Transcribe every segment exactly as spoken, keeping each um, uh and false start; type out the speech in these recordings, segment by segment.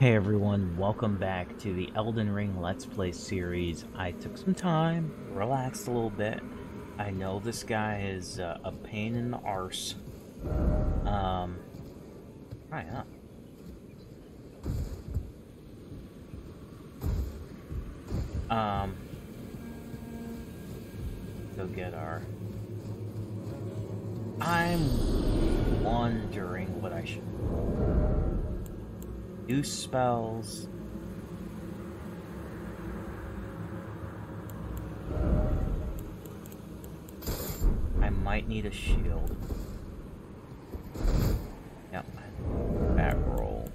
Hey everyone, welcome back to the Elden Ring Let's Play series. I took some time, relaxed a little bit. I know this guy is uh, a pain in the arse. Um, right up. Um, go get our... I'm wondering what I should... New spells. I might need a shield. Yep. That roll.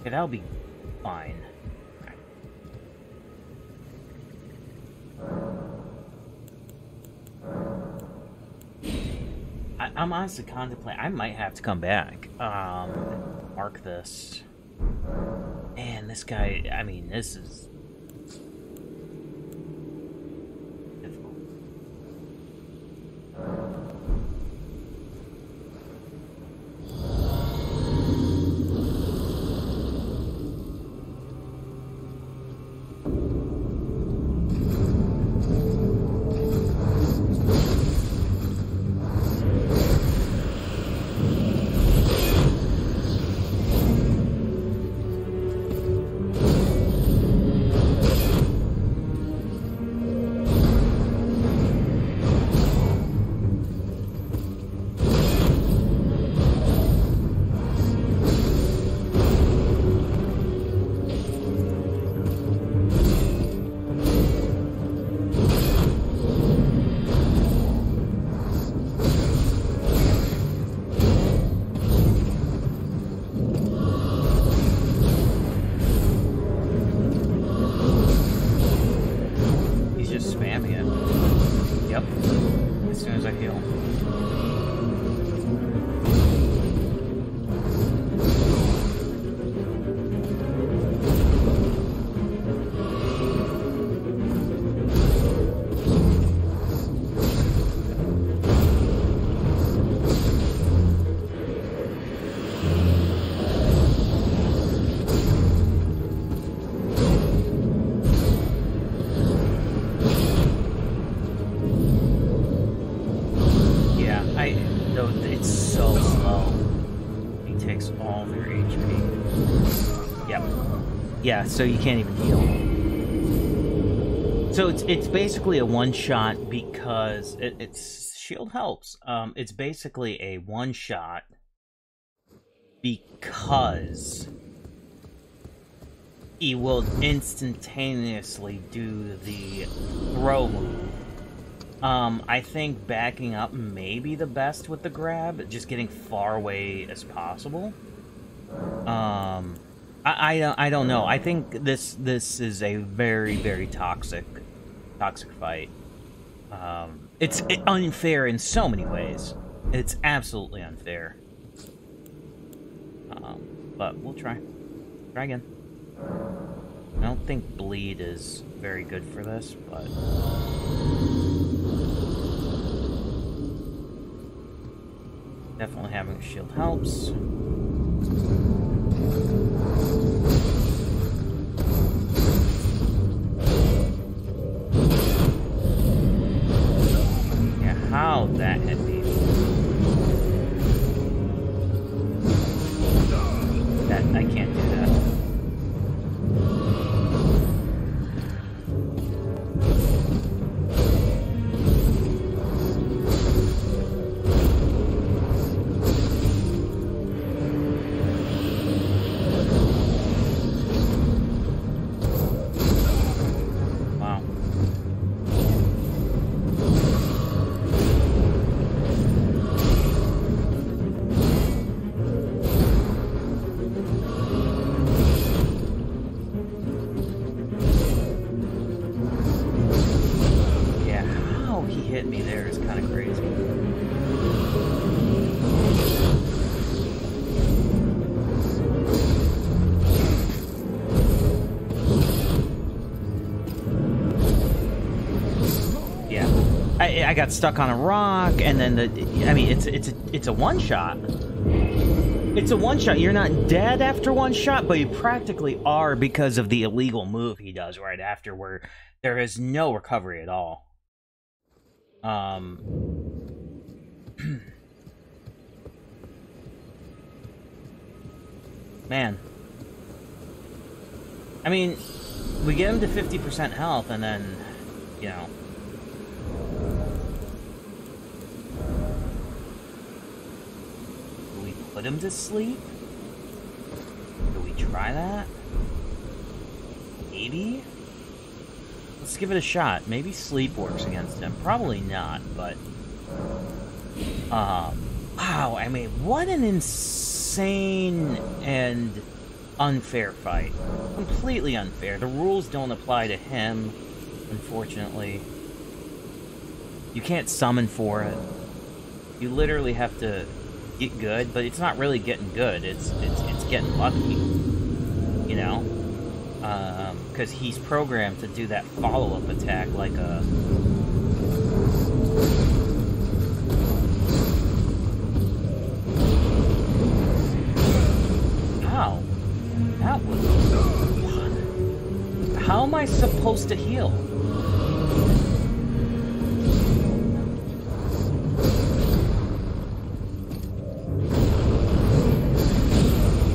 Okay, that'll be fine. I'm honestly contemplating. I might have to come back. Um, mark this. Man, this guy. I mean, this is difficult. Yeah, so you can't even heal. So it's it's basically a one-shot because it, it's... Shield helps. Um, it's basically a one-shot because he will instantaneously do the throw move. Um, I think backing up may be the best with the grab, just getting far away as possible. Um... I, I don't I don't know. I think this this is a very very toxic toxic fight. Um, it's it, unfair in so many ways. It's absolutely unfair. Um, but we'll try. Try again. I don't think bleed is very good for this, but. Definitely having a shield helps. Yeah, how that hit me. That I can't do that. I got stuck on a rock, and then the, I mean, it's it's a, it's a one shot. It's a one shot. You're not dead after one shot, but you practically are because of the illegal move he does right after, where there is no recovery at all. Um. Man. I mean, we get him to fifty percent health, and then, you know. Do we put him to sleep? Do we try that? Maybe? Let's give it a shot. Maybe sleep works against him. Probably not, but... Uh, wow, I mean, what an insane and... unfair fight. Completely unfair. The rules don't apply to him, unfortunately. You can't summon for it. You literally have to get good, but it's not really getting good. It's it's, it's getting lucky, you know? Because um, he's programmed to do that follow-up attack like a... Ow. That was... What? How am I supposed to heal?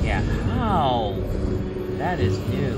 Yeah, how? That is new.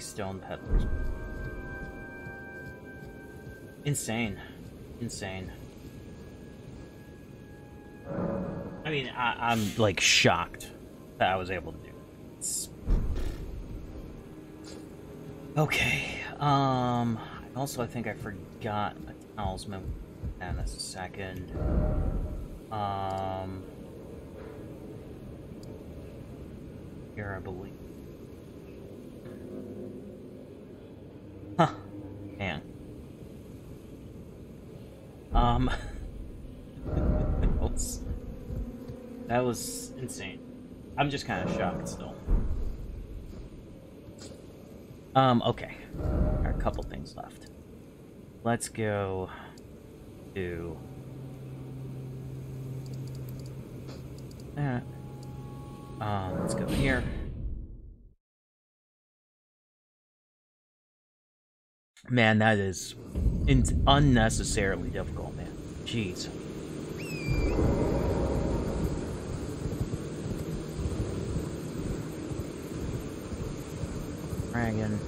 Stone peddlers. Insane. Insane. I mean, I, I'm, like, shocked that I was able to do it. Okay. Um, also, I think I forgot a talisman. And that's a second. Um... Here, I believe. Huh. Man. Um. That was insane. I'm just kind of shocked still. Um, okay. There are a couple things left. Let's go to that. Um, let's go in here. Man, that is in unnecessarily difficult, man. Jeez. Dragon.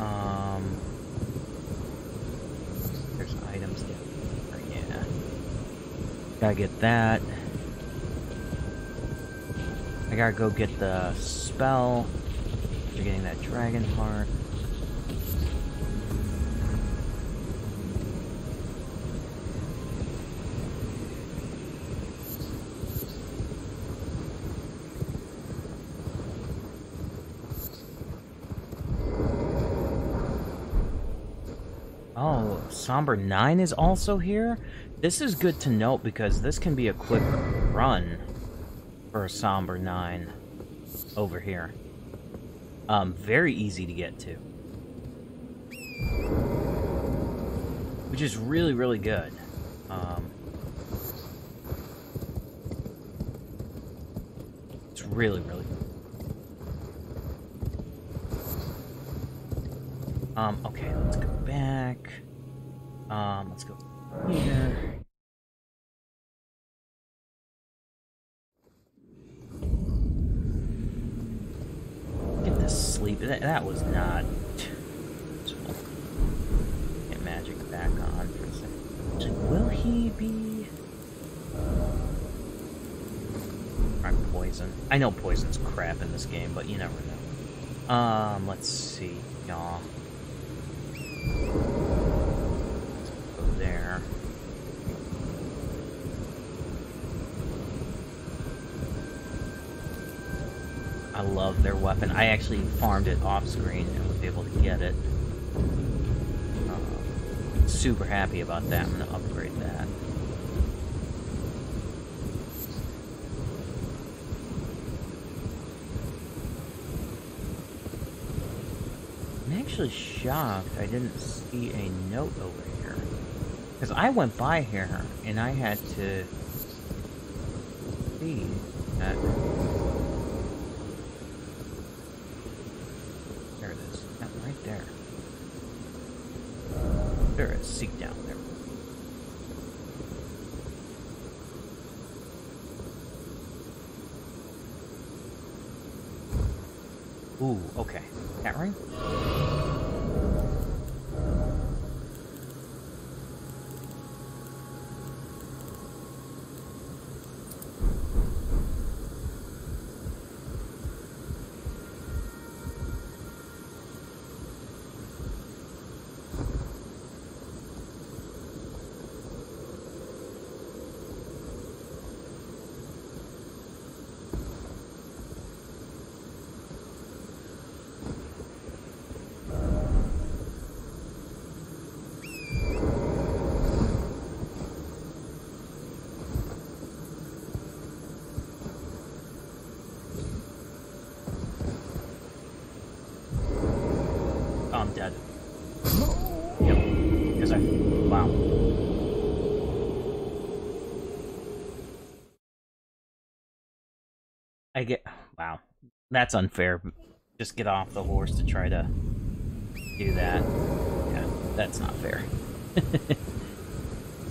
Um, there's items down there. Yeah. Gotta get that. I gotta go get the spell. You're getting that dragon heart. Oh, Somber nine is also here? This is good to note because this can be a quick run. For a Somber nine over here. Um, very easy to get to. Which is really, really good. Um, it's really, really good. Um, okay, let's go back. Um, let's go here. Sleep. That, that was not. Get magic back on for a second. Will he be? I'm poison. I know poison's crap in this game, but you never know. Um, let's see, y'all. Let's go there. I love their weapon. I actually farmed it off screen and was able to get it. Uh, super happy about that. I'm gonna upgrade that. I'm actually shocked I didn't see a note over here. Because I went by here and I had to see that. There is seek down there. Ooh, okay. That ring? I get... Wow. That's unfair. Just get off the horse to try to do that. Yeah, that's not fair.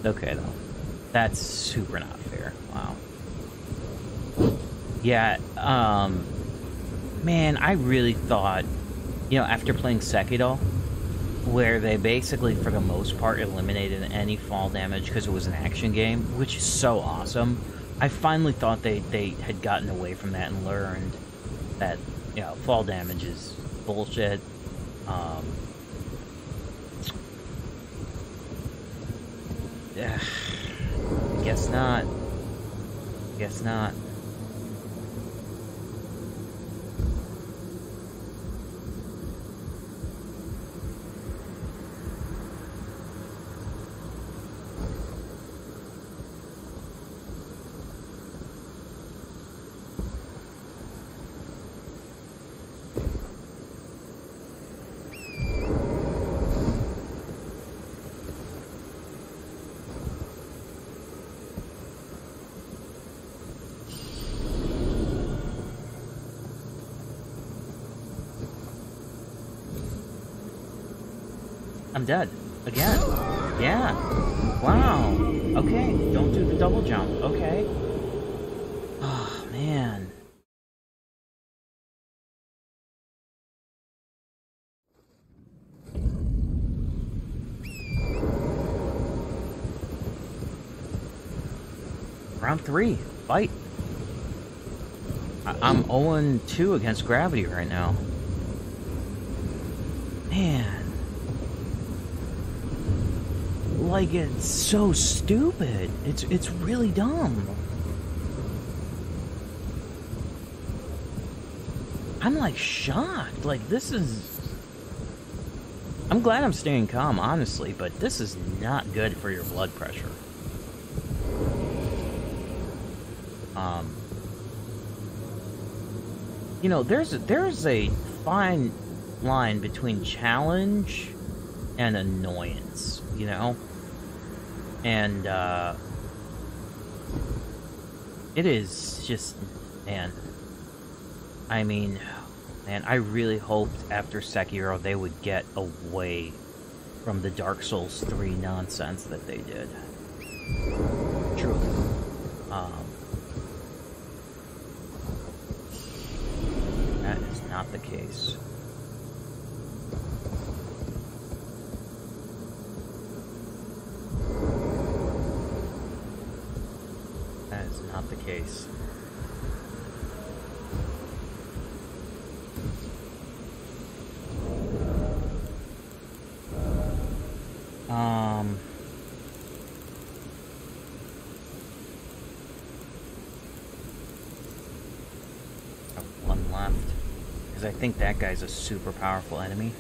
Okay, though. That's super not fair. Wow. Yeah, um... man, I really thought... You know, after playing Sekiro, where they basically, for the most part, eliminated any fall damage because it was an action game, which is so awesome... I finally thought they, they had gotten away from that and learned that, you know, fall damage is bullshit. Um, yeah, guess not. Guess not. I'm dead. Again. Yeah. Wow. Okay. Don't do the double jump. Okay. Oh, man. Round three. Fight. I I'm oh and two against gravity right now. Man. Like, it's so stupid. It's it's really dumb. I'm like shocked. Like, this is... I'm glad I'm staying calm, honestly, but this is not good for your blood pressure. Um, you know, there's a, there's a fine line between challenge and annoyance, you know? And, uh, it is just, man, I mean, man, I really hoped after Sekiro they would get away from the Dark Souls three nonsense that they did. Truly. Um, that is not the case. Case. Um. Have one left, because I think that guy's a super powerful enemy.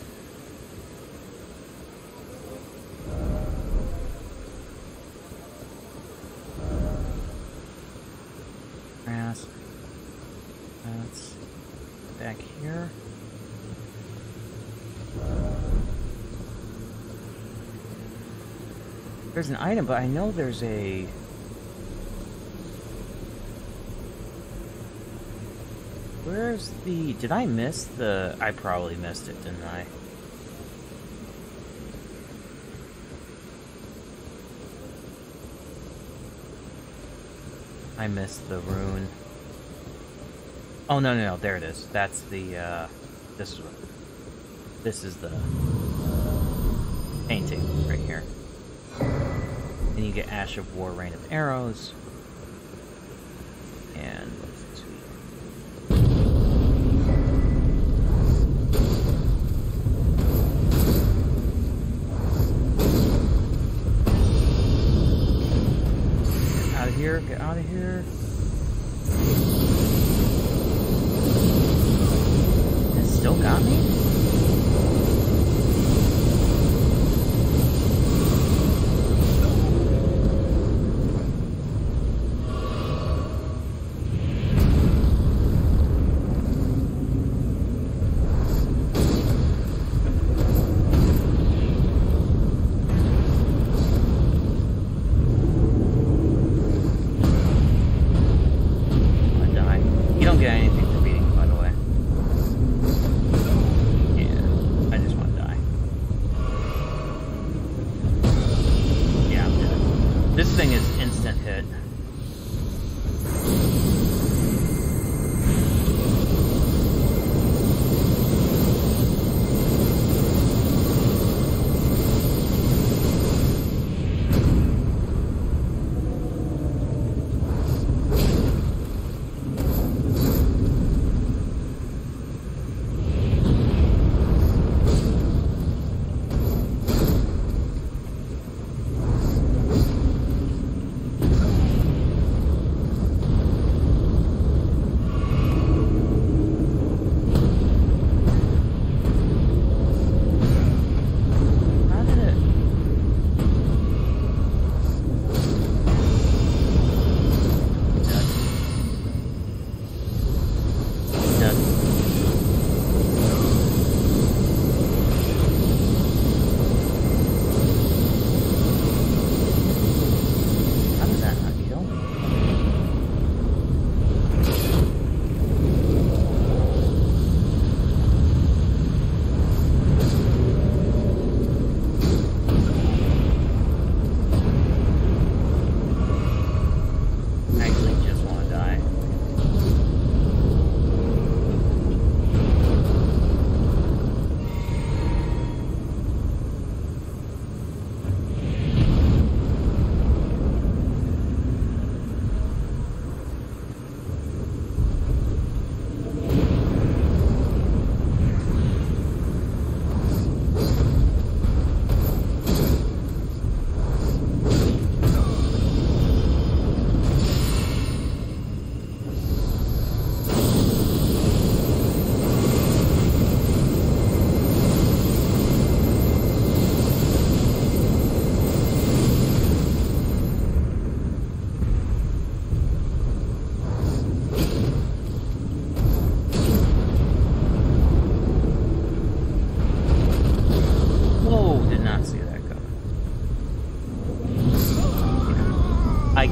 There's an item, but I know there's a... Where's the... Did I miss the... I probably missed it, didn't I? I missed the rune. Oh, no, no, no. There it is. That's the, uh... This is what... This is the... painting right here. And you get Ash of War, Reign of Arrows. And what's this? Get out of here, get out of here. It still got me?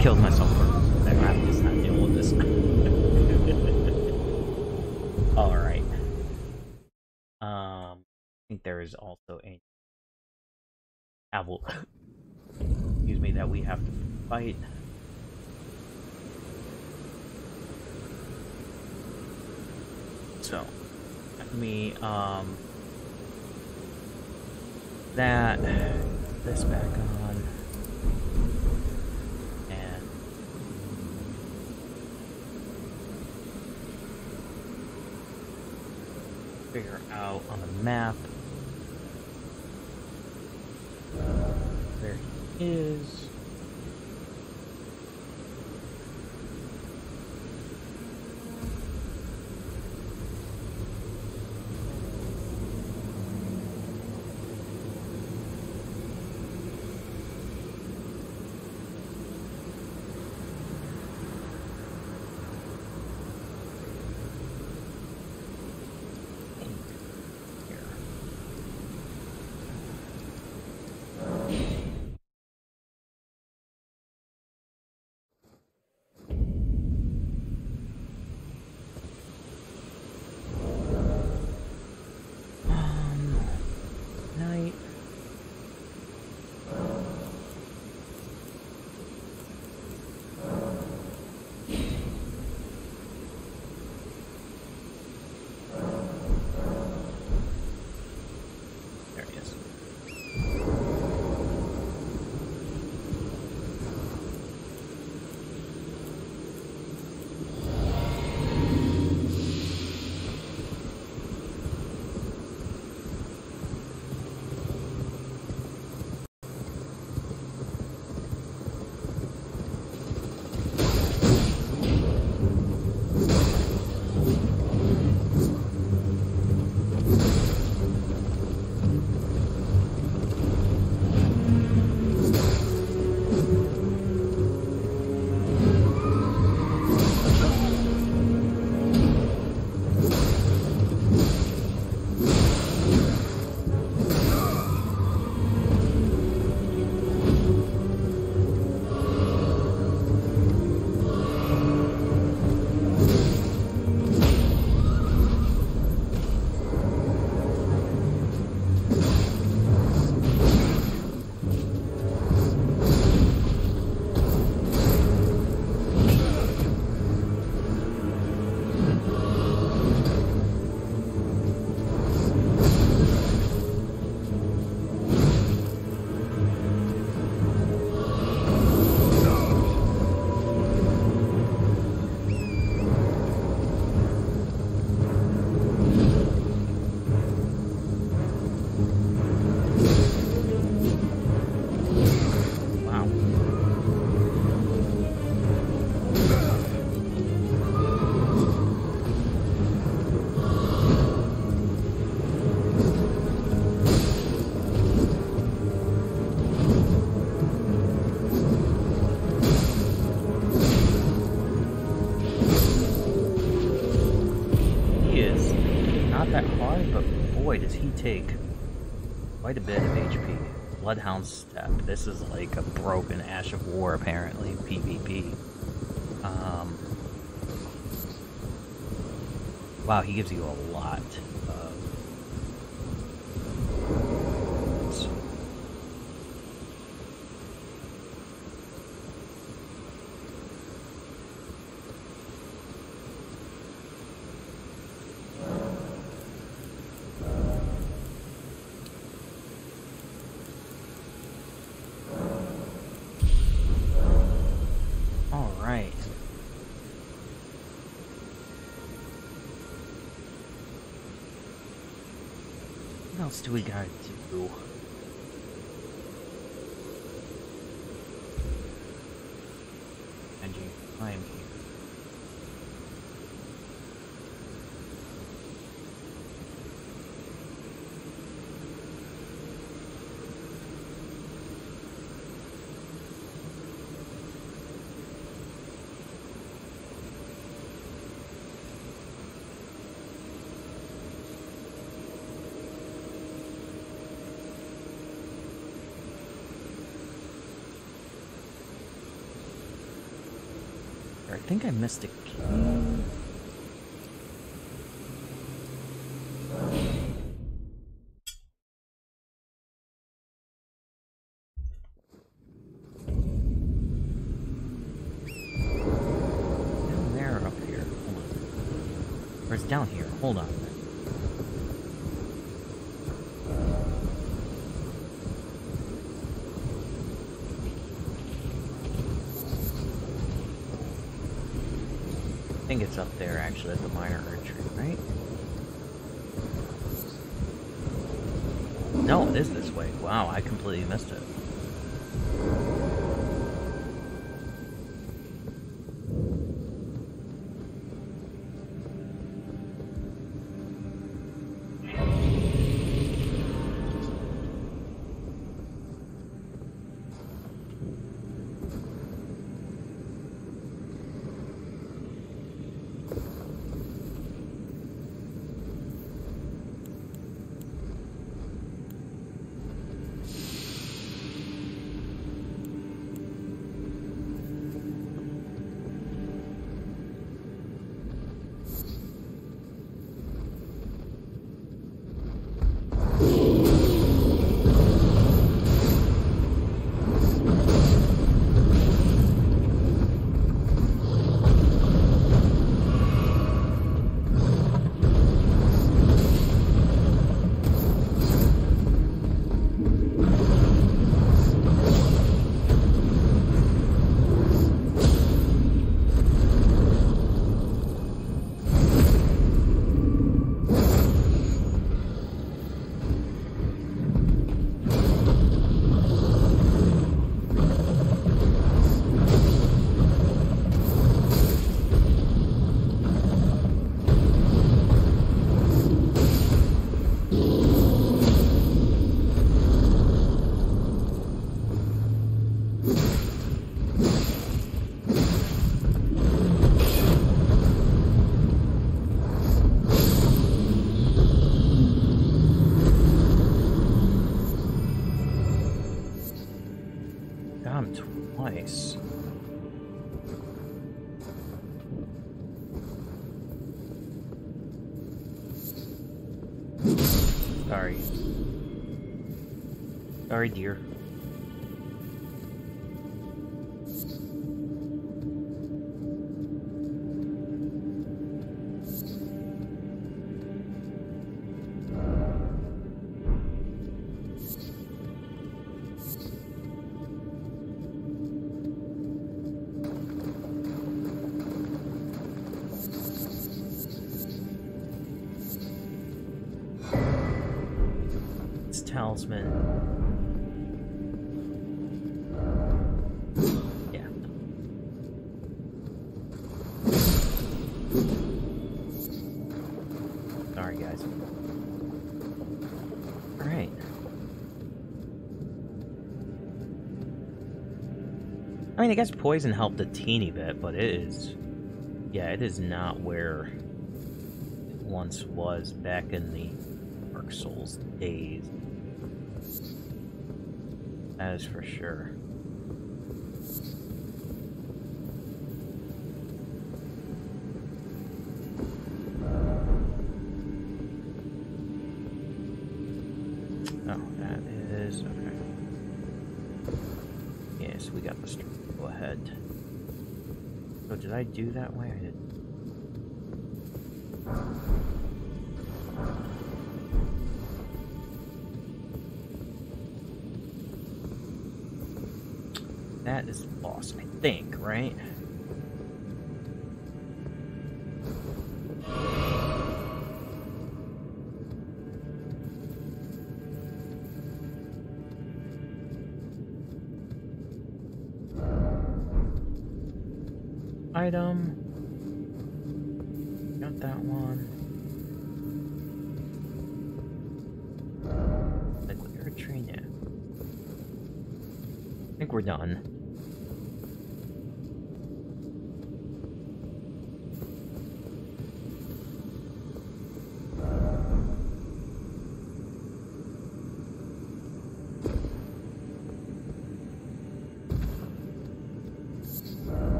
killed myself for that. I'm just not dealing with this. Alright. Um, I think there is also a Aval. Excuse me, that we have to fight. So, let me, um, that, this back on, and figure out on the map where he is. Take quite a bit of H P. Bloodhound Step. This is like a broken Ash of War, apparently, PvP. Um, wow, he gives you a lot of... What else do we gotta do? Angie, I am here. think I missed a key. Down here, hold on. I think it's up there actually at the minor entry, right? No, it is this way. Wow, I completely missed it. Sorry, dear. It's talisman. I mean, I guess poison helped a teeny bit, but it is... Yeah, it is not where it once was back in the Dark Souls days. That is for sure. Did I do that way? I did. That is the boss, I think, right? Item. Not that one. Like we're a tree now. I think we're done.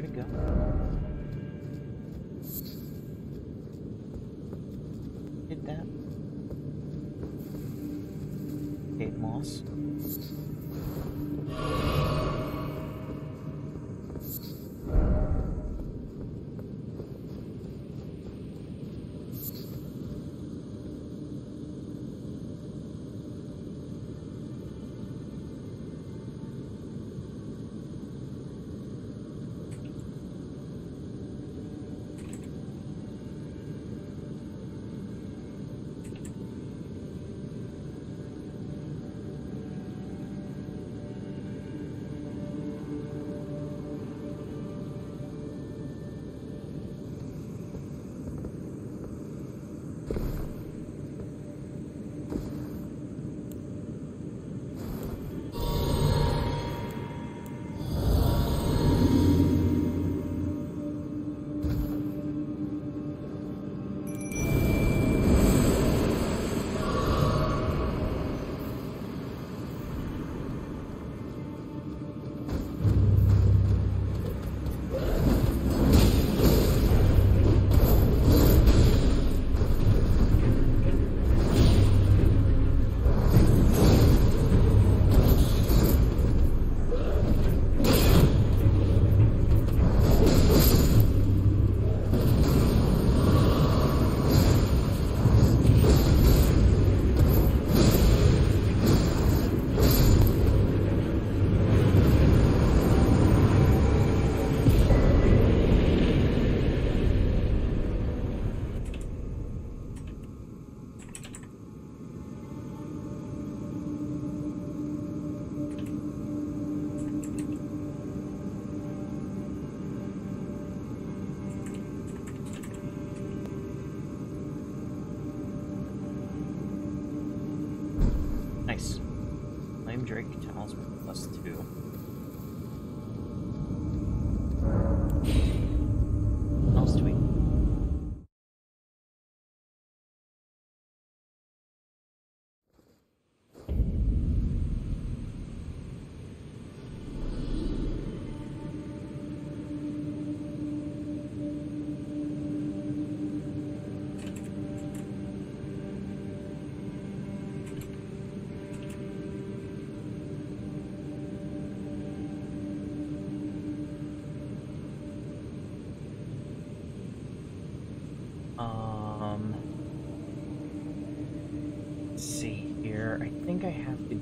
Where'd it go? Hit that. Hate moss.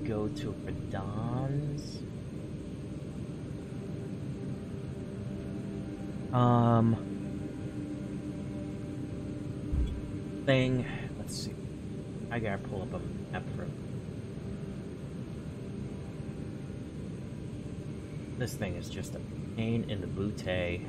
Go to Radon's. Um. Thing. Let's see. I gotta pull up a map for this thing is just a pain in the booty.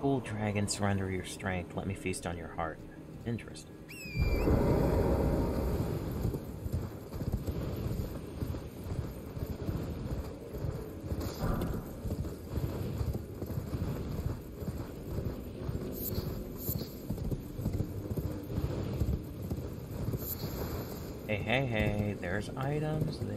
Full dragon, surrender your strength. Let me feast on your heart. Interesting. Hey, hey, hey, there's items that...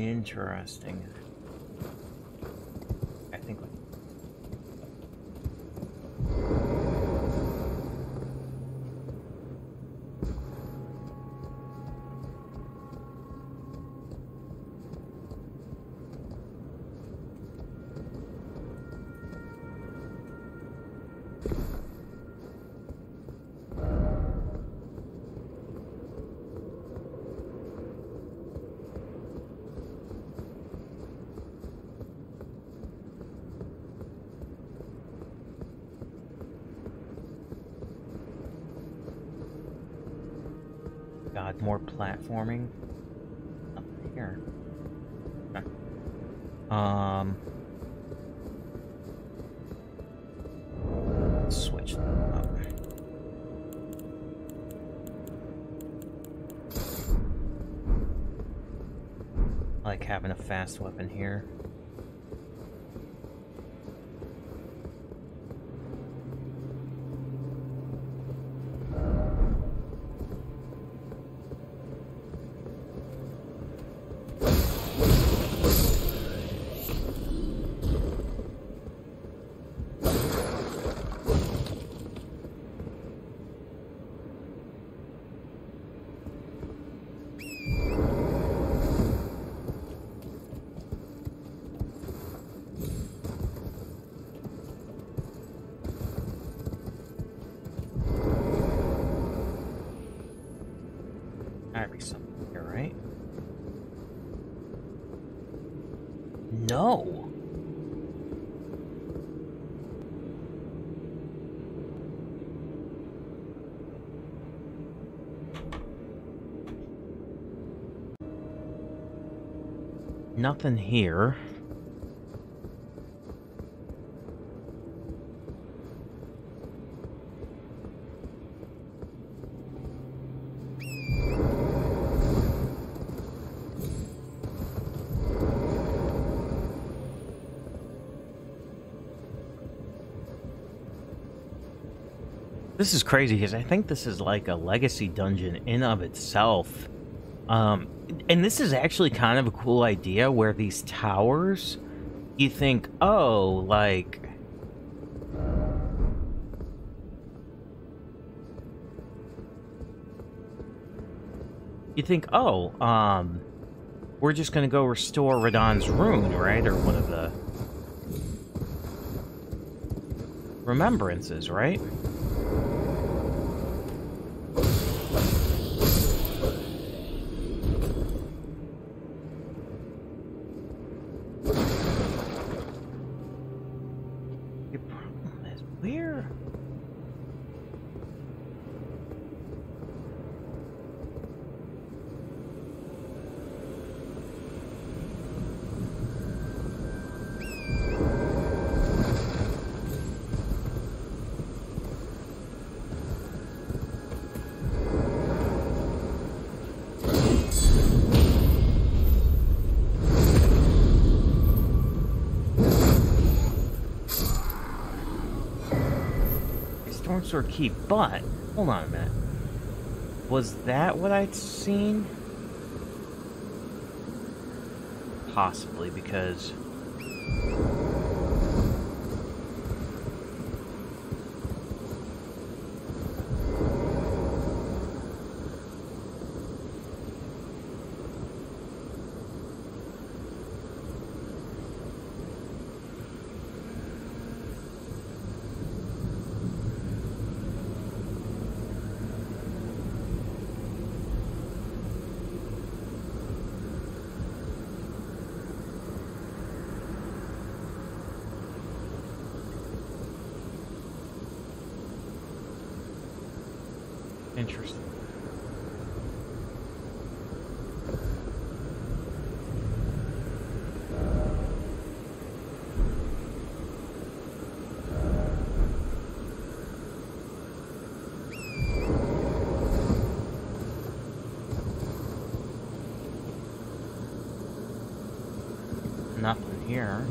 Interesting. I think... more platforming up here. Huh. Um, switch them up. I like having a fast weapon here. Nothing here. This is crazy because I think this is like a legacy dungeon in of itself. Um, and this is actually kind of a cool idea where these towers, you think, oh, like... You think, oh, um, we're just gonna go restore Radon's rune, right? Or one of the remembrances, right? Or keep, but hold on a minute. Was that what I'd seen? Possibly, because interesting. Nothing here.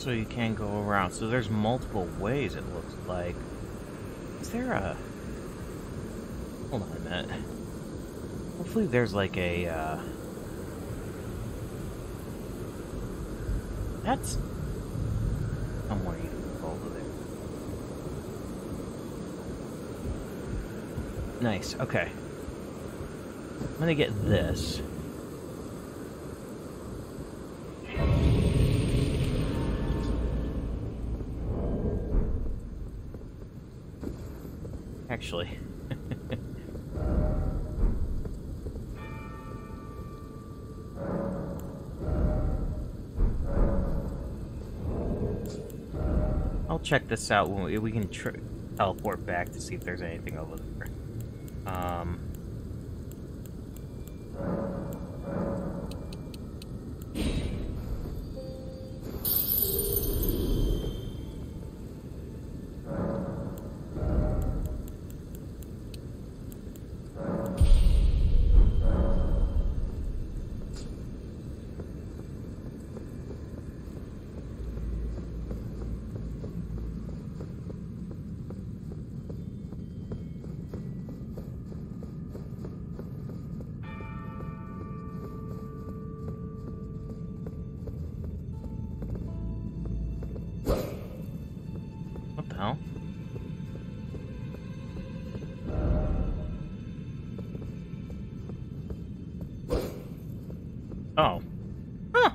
so you can't go around. So there's multiple ways, it looks like. Is there a... Hold on a minute. Hopefully there's like a... Uh... That's... somewhere you can go over there. Nice, okay. I'm gonna get this. Actually. I'll check this out when we, we can tr teleport back to see if there's anything over there. Um... Oh. Huh.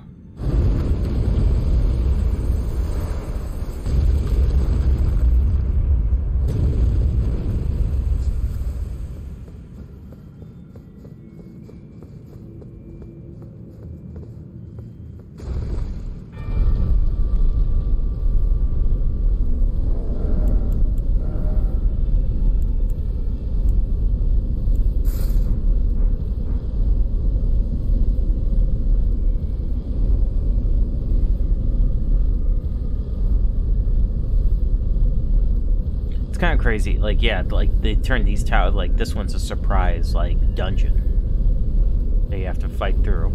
Kind of crazy, like, yeah, like they turn these towers, like this one's a surprise, like, dungeon that you have to fight through.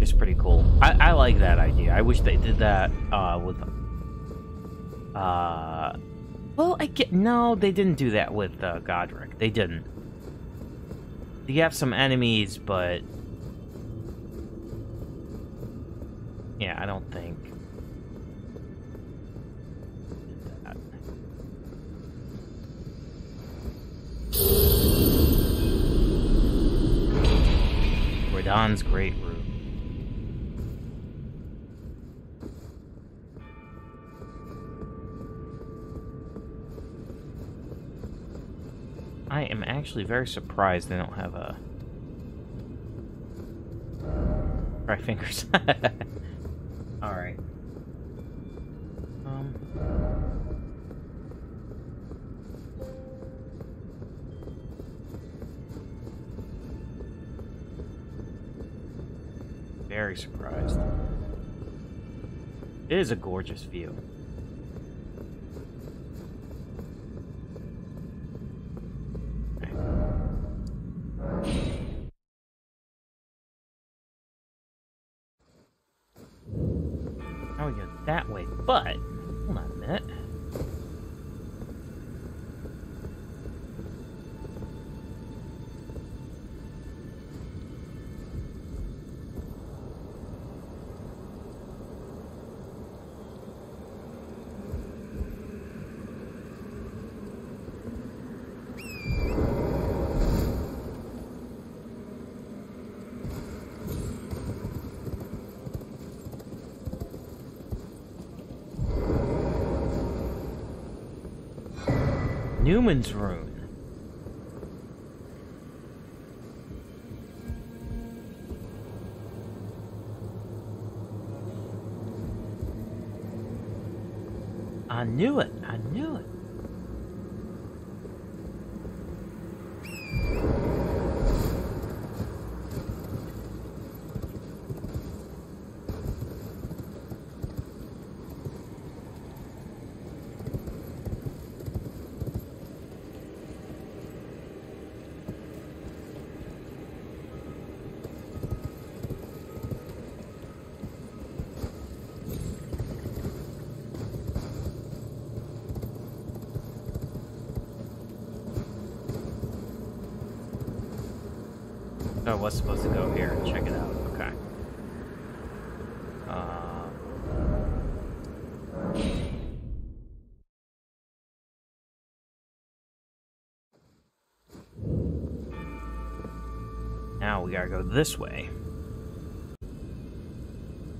It's pretty cool. I, I like that idea. I wish they did that uh with uh well I get no they didn't do that with uh Godric. They didn't. You have some enemies, but yeah, I don't think Don's great room. I am actually very surprised they don't have a... Right fingers. Alright. Um... Very surprised. It is a gorgeous view. Now we go that way, but hold on a minute. Newman's Rune. I knew it. I knew it. I was supposed to go here and check it out. Okay. Um... Now we gotta go this way.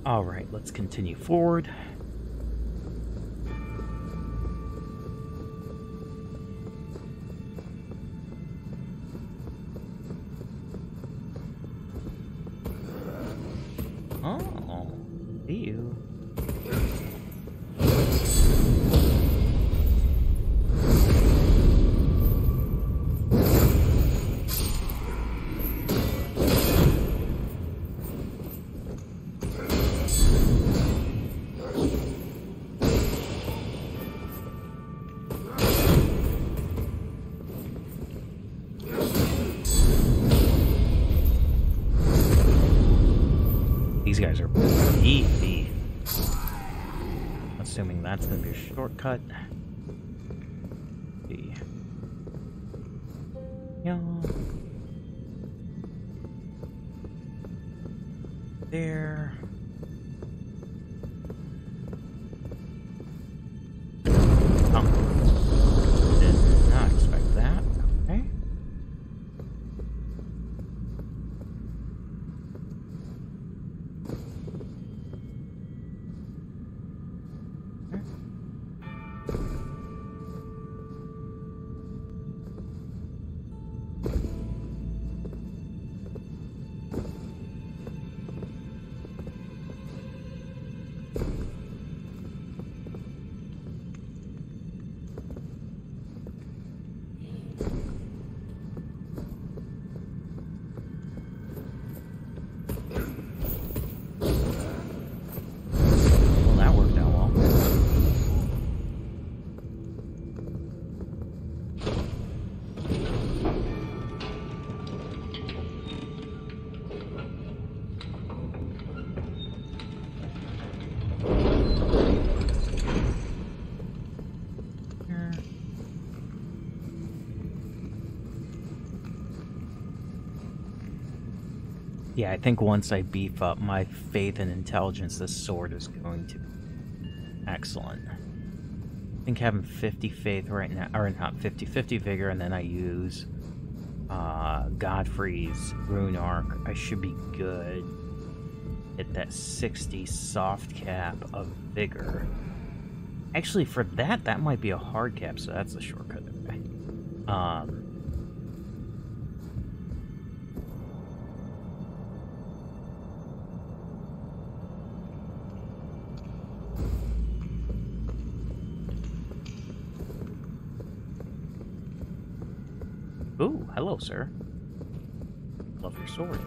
Alright, let's continue forward. Oh, ew. That's gonna be a shortcut. B. Yeah. There. Oh. Did not expect that. Okay. Yeah, I think once I beef up my faith and intelligence, this sword is going to be excellent. I think having fifty faith right now, or not, fifty fifty vigor, and then I use uh, Godfrey's Rune Arc. I should be good at that sixty soft cap of vigor. Actually, for that, that might be a hard cap, so that's a shortcut. Okay. Um... Ooh, hello, sir. Love your sword.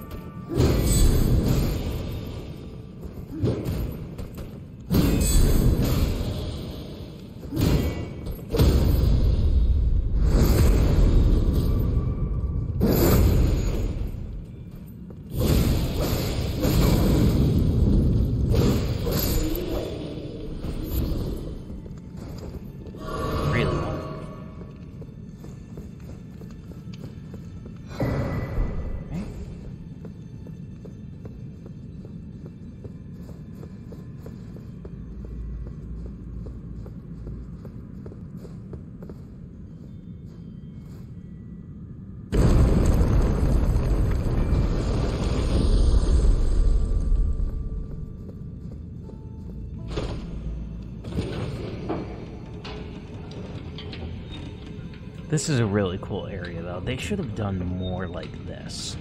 This is a really cool area, though. They should have done more like this.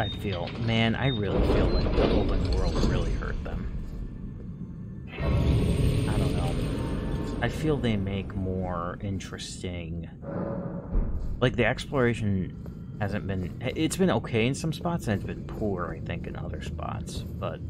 I feel... Man, I really feel like the open world really hurt them. I don't know. I feel they make more interesting... Like, the exploration hasn't been... It's been okay in some spots, and it's been poor, I think, in other spots, but...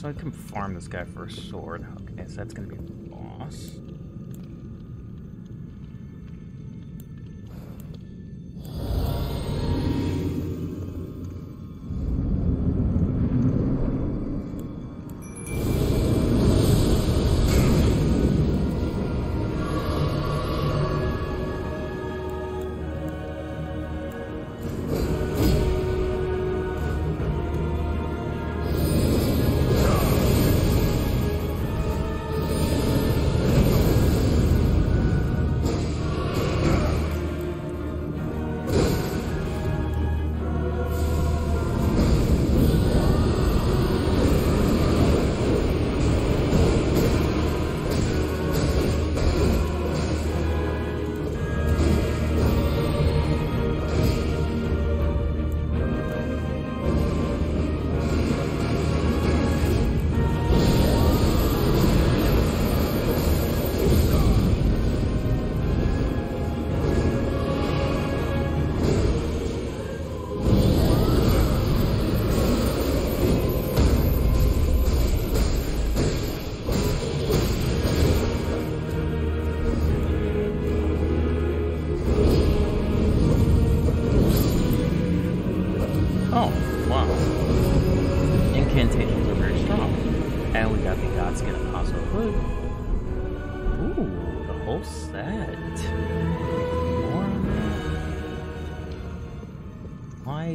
So I can farm this guy for a sword. Okay, so that's gonna be a boss.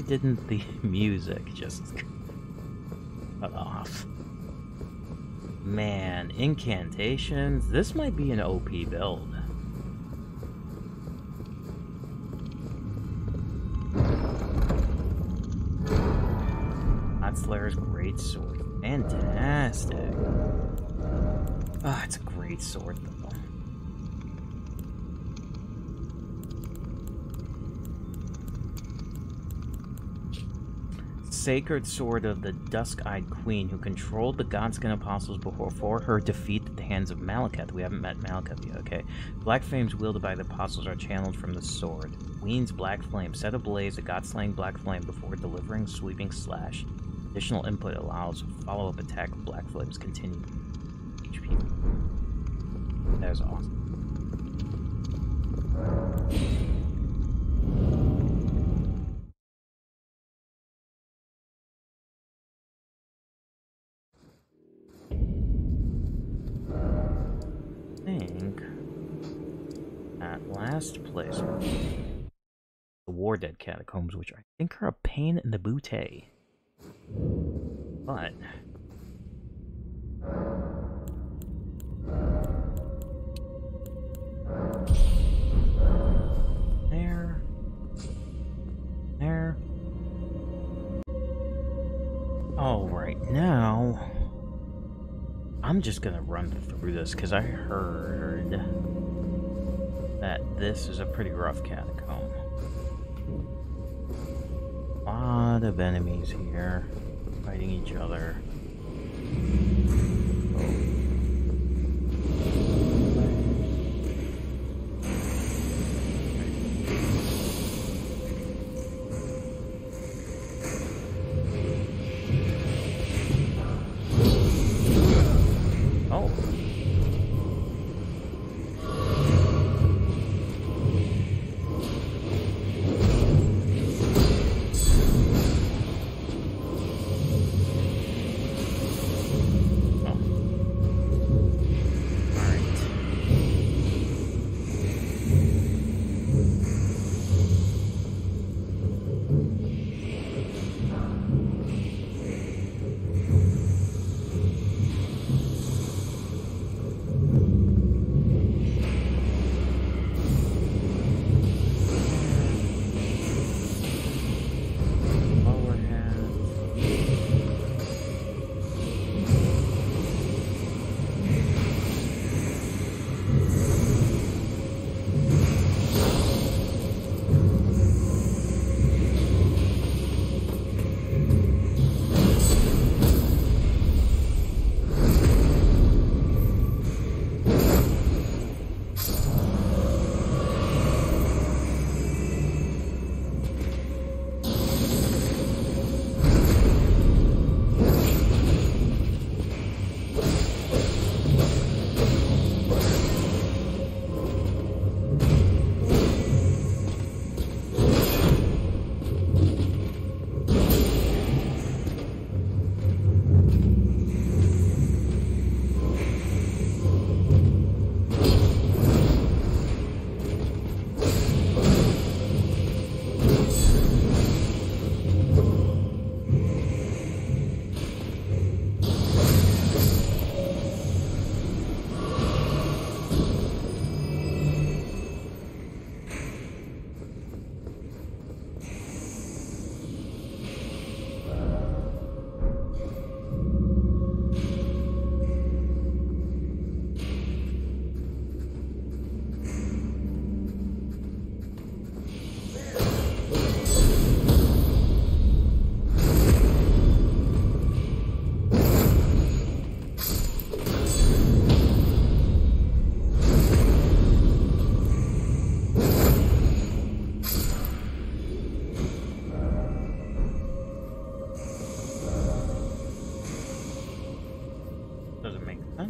Didn't the music just cut off? Man, incantations. This might be an O P build. Hot Slayer's great sword. Fantastic. Ah, oh, it's a great sword though. Sacred sword of the dusk-eyed queen who controlled the Godskin Apostles before her defeat at the hands of Maliketh. We haven't met Maliketh yet, okay. Black flames wielded by the apostles are channeled from the sword. Queen's Black Flame. Set ablaze a god-slaying black flame before delivering sweeping slash. Additional input allows follow-up attack of black flames continue. H P. That was awesome. Last place, the War Dead Catacombs, which I think are a pain in the booty, but there, there. All right, now I'm just gonna run through this because I heard that this is a pretty rough catacomb. A lot of enemies here, fighting each other.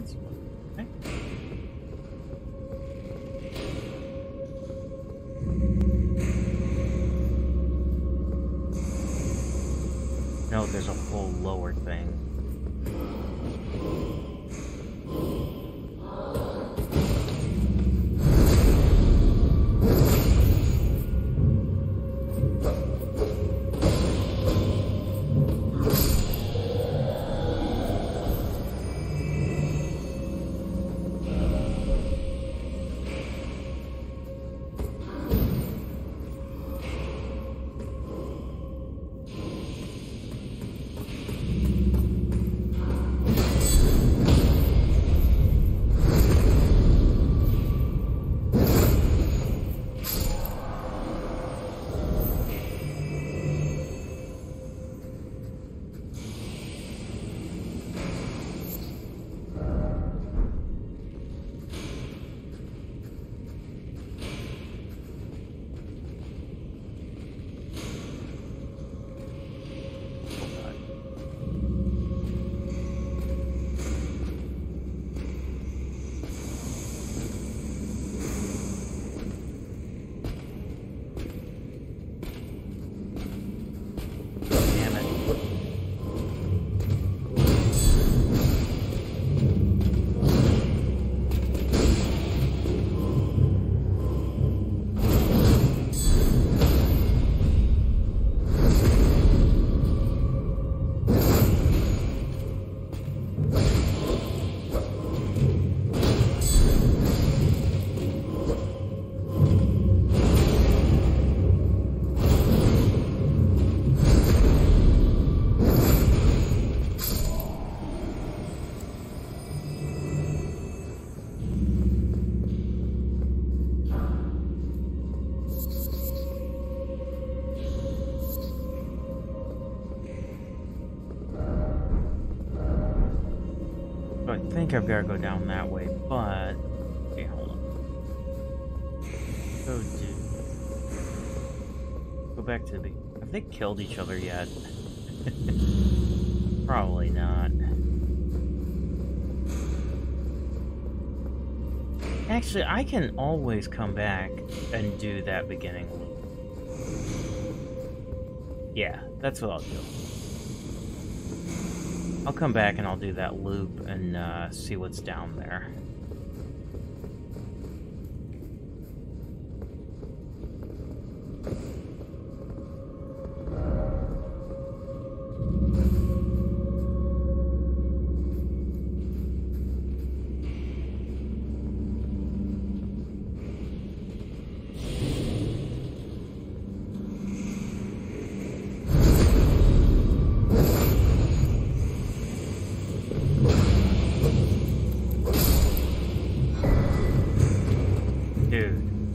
That's okay. No, there's a whole lower thing. I think I've got to go down that way, but... Okay, hold on. Go to... Go back to the... Have they killed each other yet? Probably not. Actually, I can always come back and do that beginning loop. Yeah, that's what I'll do. I'll come back and I'll do that loop and uh, see what's down there.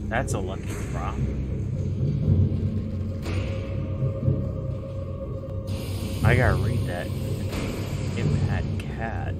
That's a lucky drop. I gotta read that Imp Head cat.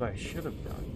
what I should have done.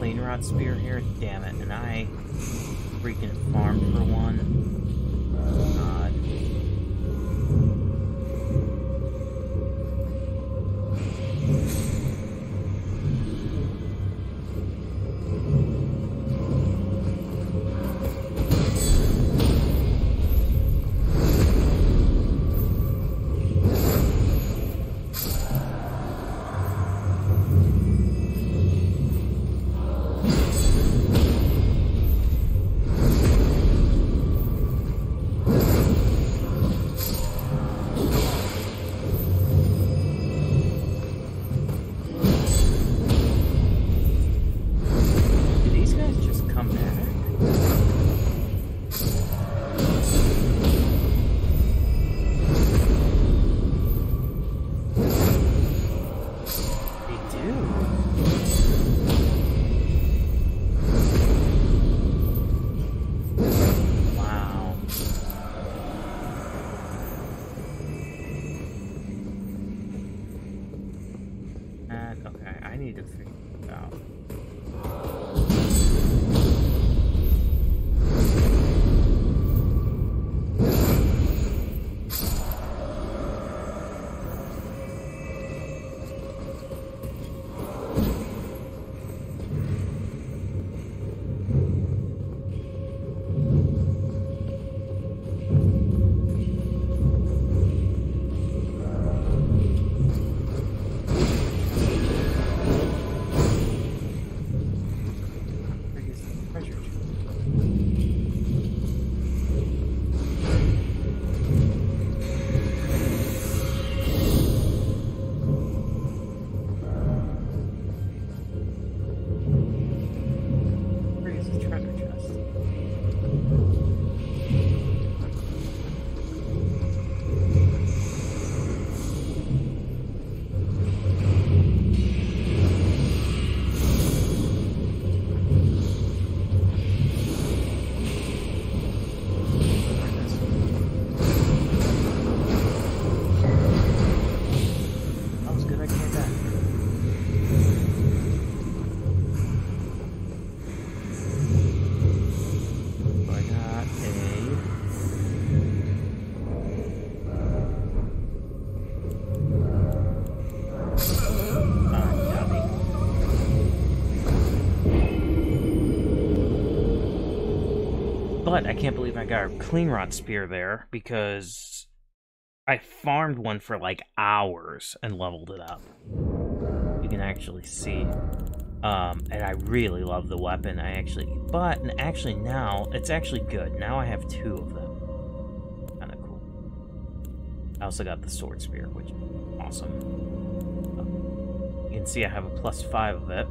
Cleanrot Spear here, damn it, and I freaking farmed for one. But I can't believe I got a Cleanrot Spear there, because I farmed one for like hours and leveled it up. You can actually see. Um, and I really love the weapon. I actually, but and actually now it's actually good. Now I have two of them. Kind of cool. I also got the sword spear, which is awesome. You can see I have a plus five of it,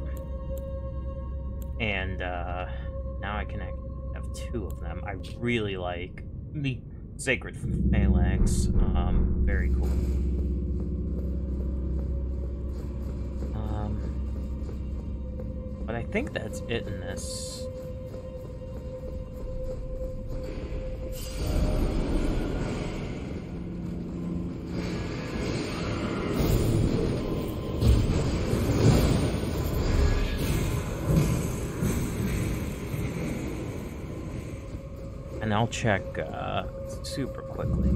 and uh, now I can have two of them. I really like the Sacred Phalanx. Um, very cool. Um. But I think that's it in this. And I'll check uh, super quickly.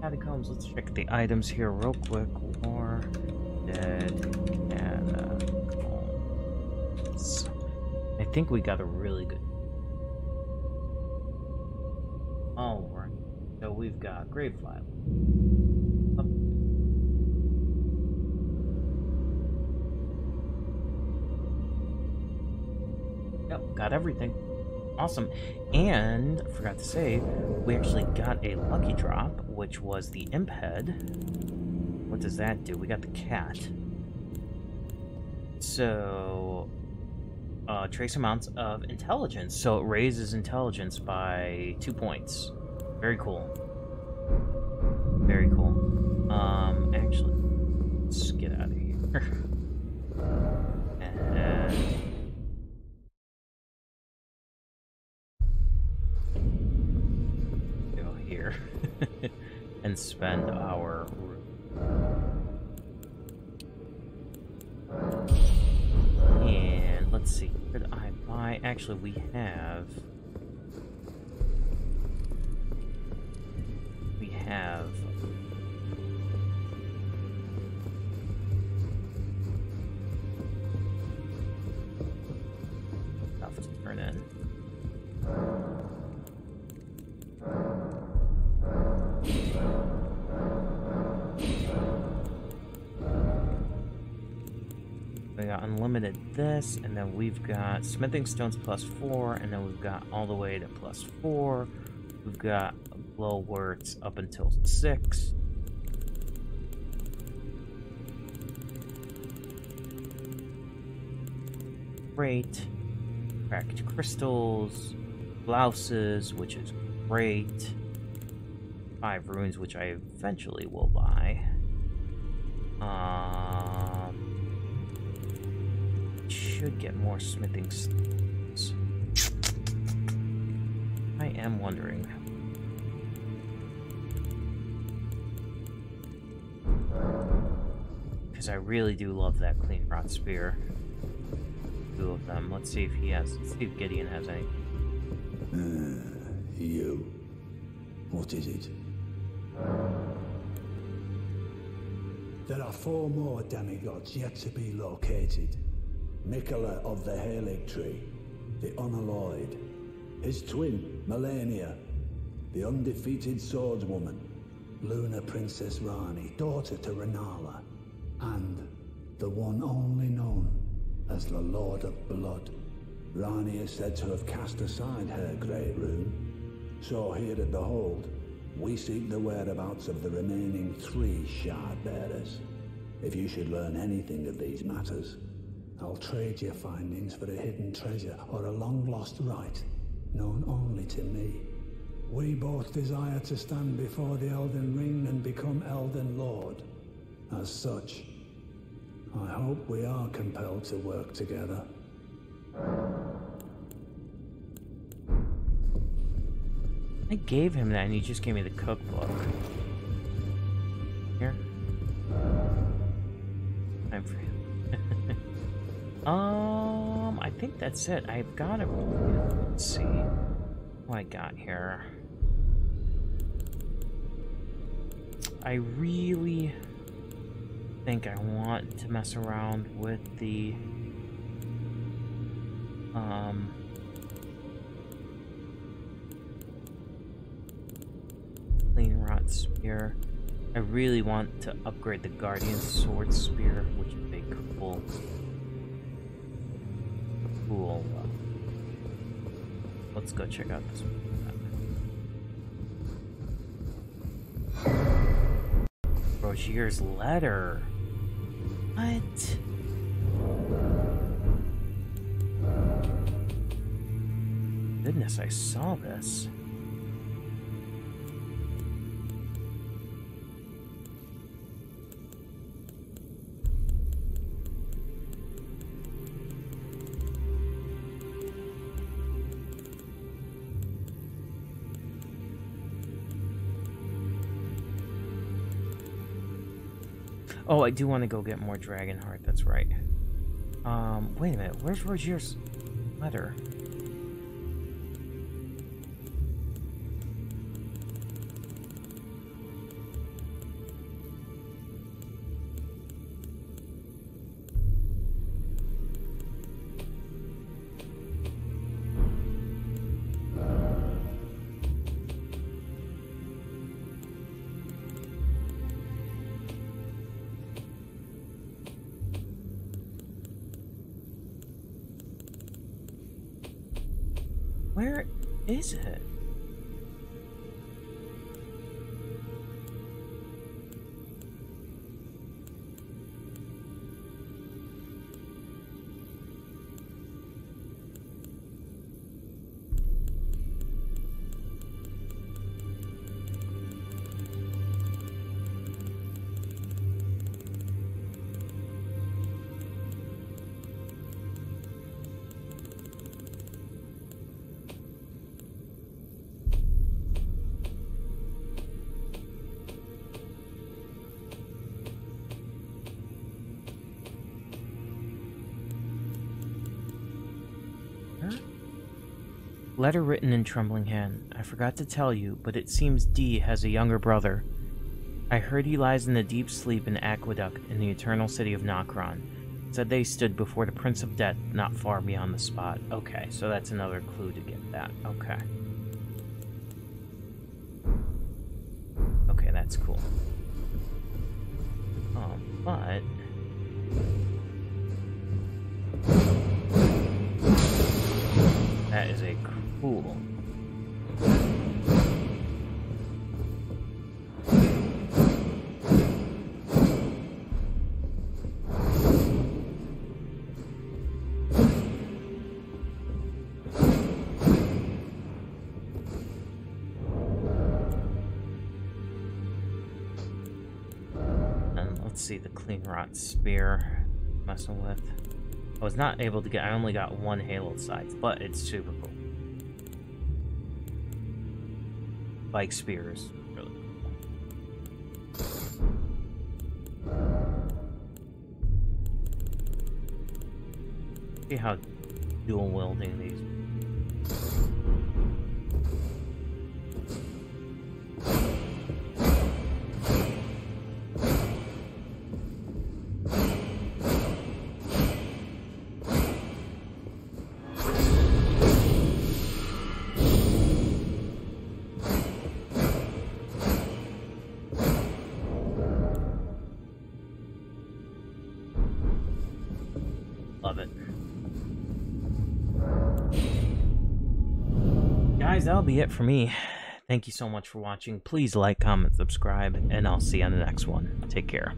Catacombs. Let's check the items here real quick. War Dead Catacombs. I think we got a really good. All right. So we've got Gravefly. Up. Yep, got everything. Awesome. And I forgot to say, we actually got a lucky drop, which was the Imp Head. What does that do? We got the cat. So, uh, trace amounts of intelligence. So it raises intelligence by two points. Very cool. Very cool. Um, actually, let's get out of here. and... and spend our and let's see, could I buy? Actually, we have we have stuff to turn in. Thank you. We got unlimited this, and then we've got smithing stones plus four, and then we've got all the way to plus four. We've got blowworts up until six. Great. Cracked crystals, blouses, which is great. Five runes, which I eventually will buy. Um, should get more smithing stones. I am wondering. Because I really do love that Cleanrot Spear. Two of them. Let's see if he has. Let's see if Gideon has any. Uh, you. What is it? There are four more demigods yet to be located. Miquella of the Haligtree, the Unalloyed, his twin, Malenia, the undefeated swordswoman, Lunar Princess Ranni, daughter to Rennala, and the one only known as the Lord of Blood. Ranni is said to have cast aside her great rune, so here at the Hold, we seek the whereabouts of the remaining three shard bearers. If you should learn anything of these matters, I'll trade your findings for a hidden treasure or a long-lost rite known only to me. We both desire to stand before the Elden Ring and become Elden Lord. As such, I hope we are compelled to work together. I gave him that and he just gave me the cookbook. Here. Time for him. um, I think that's it. I've got it. Let's see what I got here. I really think I want to mess around with the um Cleanrot Spear. I really want to upgrade the Guardian Sword Spear, which is a cool, cool. Let's go check out this one. Brochier's letter. What? Goodness, I saw this. Oh, I do want to go get more Dragonheart, that's right. Um, wait a minute, where's Rogier's letter? Where is it? Letter written in trembling hand. I forgot to tell you, but it seems D has a younger brother. I heard he lies in the deep sleep in Aqueduct in the eternal city of Nokron. Said they stood before the Prince of Death, not far beyond the spot. Okay, so that's another clue to get that. Okay. Okay, that's cool. Um, but a cruel. And let's see the Cleanrot Spear I'm messing with. I was not able to get, I only got one Halo size, but it's super cool. Like spears, really cool. See how dual wielding these. That'll be it for me. Thank you so much for watching. Please like, comment, subscribe, and I'll see you on the next one. Take care.